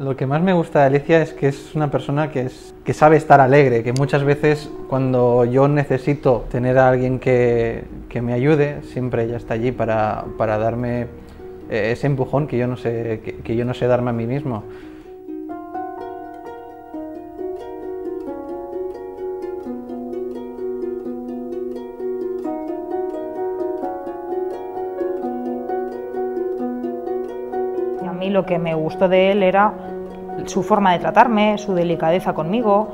Lo que más me gusta de Alicia es que es una persona que sabe estar alegre, que muchas veces cuando yo necesito tener a alguien que me ayude, siempre ella está allí para darme ese empujón que yo no sé darme a mí mismo. A mí lo que me gustó de él era su forma de tratarme, su delicadeza conmigo,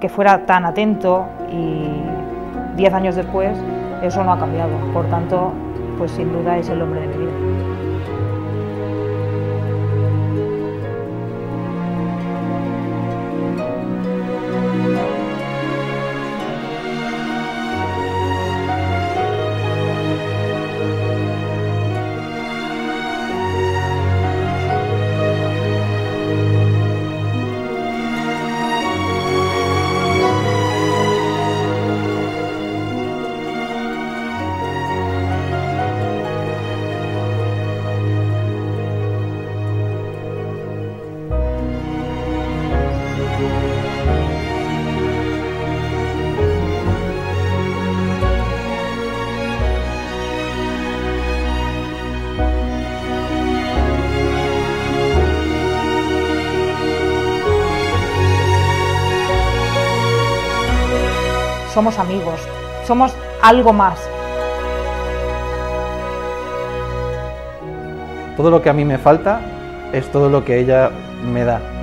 que fuera tan atento, y 10 años después eso no ha cambiado. Por tanto, pues sin duda es el hombre de mi vida. Somos amigos, somos algo más. Todo lo que a mí me falta es todo lo que ella me da.